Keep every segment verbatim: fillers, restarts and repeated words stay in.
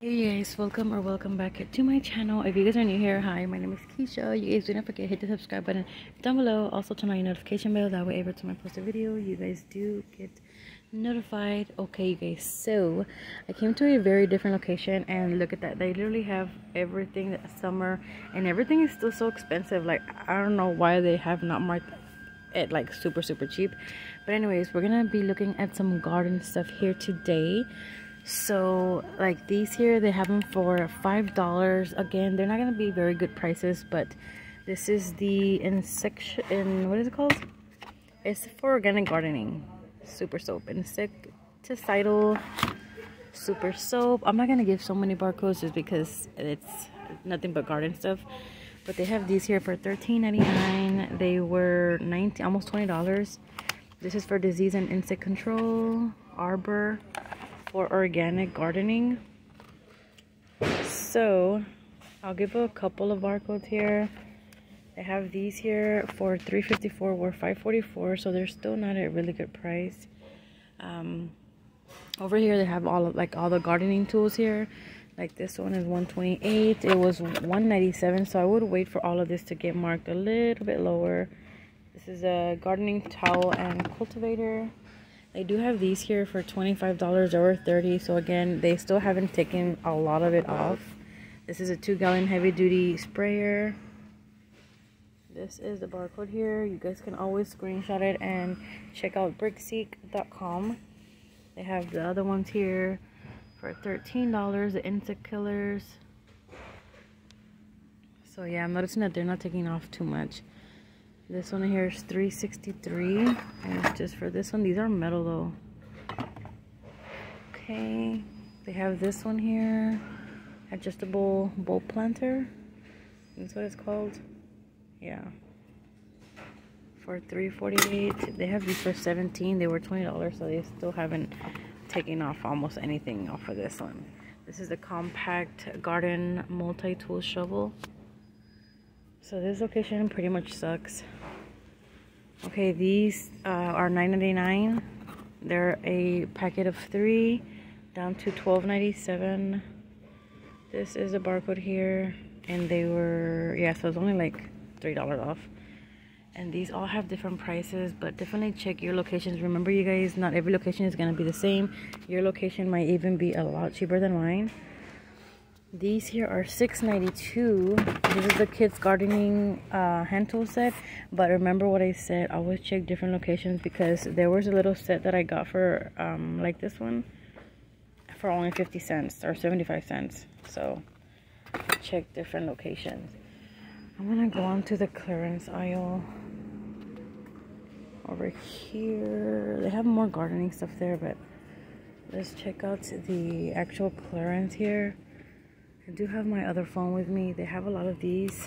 Hey guys, welcome or welcome back to my channel. If you guys are new here, hi, my name is Keisha. You guys do not forget, hit the subscribe button down below. Also turn on your notification bell, that way every time I post a video you guys do get notified. Okay you guys, so I came to a very different location and look at that, they literally have everything that summer, and everything is still so expensive. Like I don't know why they have not marked it like super super cheap. But anyways, we're gonna be looking at some garden stuff here today. So like these here, they have them for five dollars. Again, they're not going to be very good prices, but this is the insect in what is it called it's for organic gardening super soap, insecticidal super soap. I'm not going to give so many barcodes just because it's nothing but garden stuff. But they have these here for thirteen ninety-nine. They were nineteen, almost twenty dollars. This is for disease and insect control, arbor for organic gardening. So I'll give a couple of barcodes here. They have these here for three fifty-four or five forty-four, so they're still not at a really good price. Um over here they have all of like all the gardening tools here. Like this one is one twenty-eight, it was one ninety-seven, so I would wait for all of this to get marked a little bit lower. This is a gardening towel and cultivator. They do have these here for twenty-five dollars or thirty dollars, so again, they still haven't taken a lot of it off. This is a two gallon heavy-duty sprayer. This is the barcode here. You guys can always screenshot it and check out brick seek dot com. They have the other ones here for thirteen dollars, the insect killers. So yeah, I'm noticing that they're not taking off too much. This one here is three sixty-three, and it's just for this one. These are metal though. Okay, they have this one here, adjustable bowl planter. That's what it's called. Yeah, for three forty-eight. They have these for seventeen dollars. They were twenty dollars, so they still haven't taken off almost anything off of this one. This is the compact garden multi-tool shovel. So this location pretty much sucks. Okay, these uh, are nine ninety-nine. They're a packet of three, down to twelve ninety-seven. This is a barcode here, and they were, yeah, so it's only like three dollars off. And these all have different prices, but definitely check your locations. Remember you guys, not every location is gonna be the same. Your location might even be a lot cheaper than mine. These here are six ninety-two. This is the kids gardening uh hand tool set, but remember what I said, always check different locations, because there was a little set that I got for um like this one for only fifty cents or seventy-five cents. So check different locations. I'm gonna go on to the clearance aisle over here. They have more gardening stuff there, but let's check out the actual clearance here. I do have my other phone with me. They have a lot of these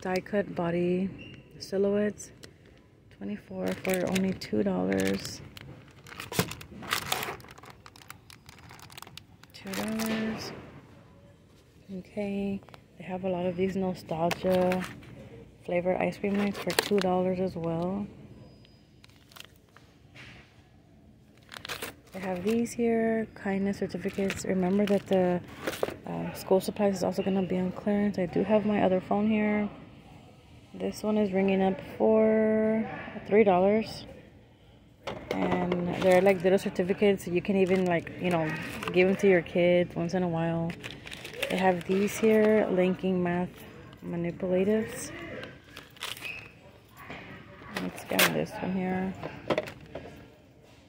die cut body silhouettes, twenty-four for only two dollars. Two dollars. Okay, they have a lot of these nostalgia flavored ice cream mix for two dollars as well. They have these here, kindness certificates. Remember that the uh, school supplies is also going to be on clearance. I do have my other phone here. This one is ringing up for three dollars, and they're like little certificates. You can even like, you know, give them to your kids once in a while. They have these here, linking math manipulatives. Let's get this one here.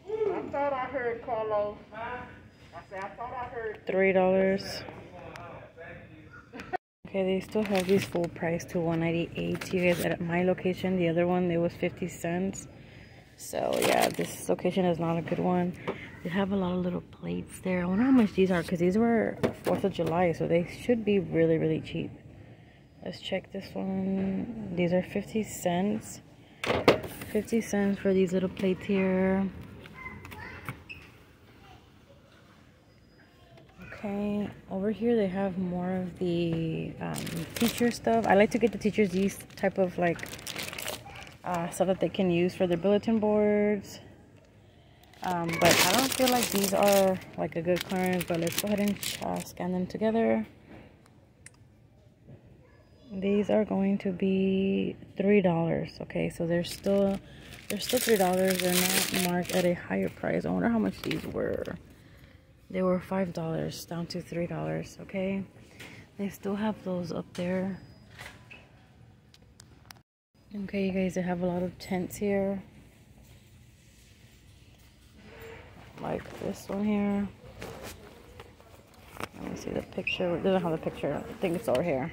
I thought I heard Carlos. I said I thought I heard three dollars. Okay, they still have these full price to one ninety-eight. You guys, at my location, the other one it was fifty cents. So yeah, this location is not a good one. They have a lot of little plates there. I wonder how much these are, because these were fourth of July, so they should be really really cheap. Let's check this one. These are fifty cents. fifty cents for these little plates here. Okay, over here they have more of the um, teacher stuff. I like to get the teachers these type of like uh, stuff that they can use for their bulletin boards. Um, but I don't feel like these are like a good clearance, but let's go ahead and uh, scan them together. These are going to be three dollars. Okay, so they're still they're still three dollars. They're not marked at a higher price. I wonder how much these were. They were five dollars down to three dollars. Okay, they still have those up there. Okay, you guys, they have a lot of tents here, like this one here. Let me see the picture. It doesn't have the picture. I think it's over here.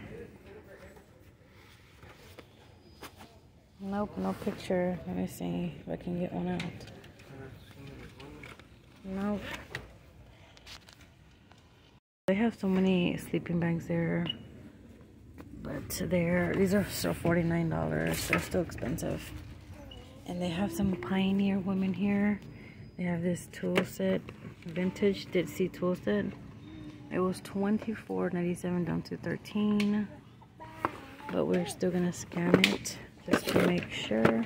Nope, no picture. Let me see if I can get one out. Nope. They have so many sleeping bags there, but they're these are still forty-nine dollars. They're still expensive. And they have some Pioneer Women here. They have this tool set, vintage Ditsy tool set. It was twenty-four ninety-seven down to thirteen dollars, but we're still gonna scan it just to make sure.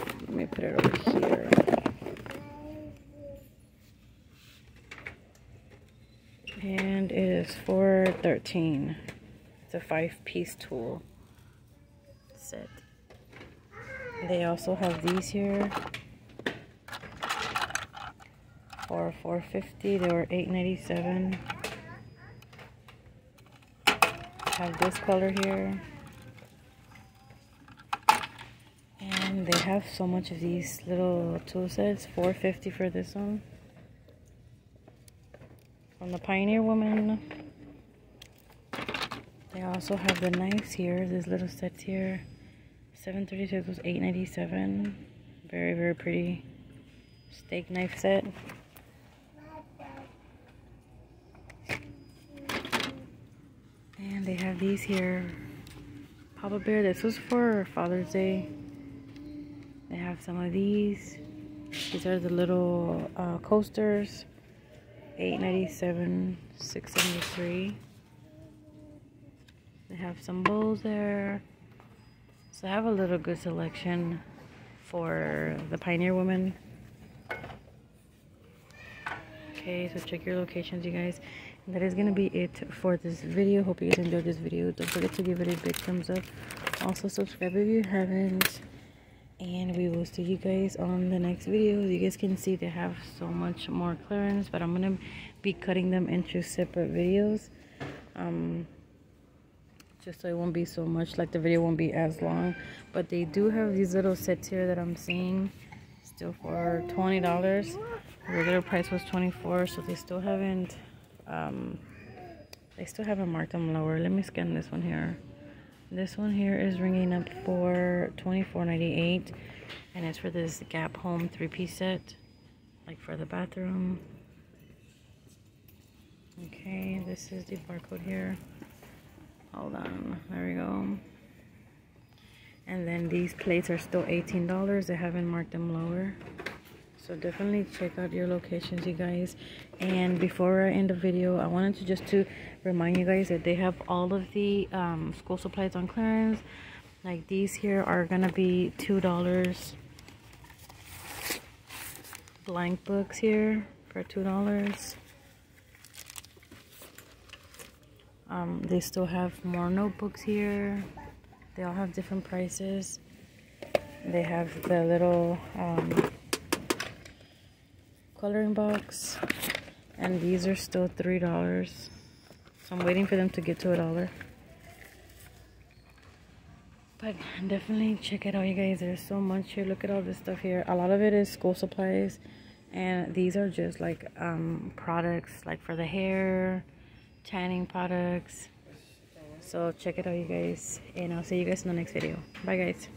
Let me put it over here. And it is four thirteen. It's a five-piece tool set. They also have these here for four fifty. They were eight ninety-seven. Have this color here, and they have so much of these little tool sets. four fifty for this one from the Pioneer Woman. They also have the knives here. These little sets here, seven thirty-six was eight ninety-seven. Very very pretty steak knife set. They have these here. Papa Bear, this was for Father's Day. They have some of these. These are the little uh, coasters. eight ninety-seven, six seventy-three. They have some bowls there. So I have a little good selection for the Pioneer Woman. Okay, so check your locations, you guys. That is going to be it for this video. Hope you guys enjoyed this video. Don't forget to give it a big thumbs up. Also subscribe if you haven't, and we will see you guys on the next video. You guys can see they have so much more clearance, but I'm going to be cutting them into separate videos, um just so it won't be so much, like the video won't be as long. But they do have these little sets here that I'm seeing still for twenty dollars. Regular price was twenty-four dollars, so they still haven't um they still haven't marked them lower. Let me scan this one here. This one here is ringing up for twenty-four ninety-eight, and it's for this Gap Home three-piece set, like for the bathroom. Okay, this is the barcode here. Hold on, there we go. And then these plates are still eighteen dollars. They haven't marked them lower. So definitely check out your locations, you guys. And before I end the video, I wanted to just to remind you guys that they have all of the um, school supplies on clearance. Like these here are gonna be two dollars. Blank books here for two dollars. Um, they still have more notebooks here. They all have different prices. They have the little um, coloring box, and these are still three dollars, so I'm waiting for them to get to a dollar. But definitely check it out, you guys. There's so much here. Look at all this stuff here. A lot of it is school supplies, and these are just like um products like for the hair, tanning products. So check it out, you guys, and I'll see you guys in the next video. Bye, guys.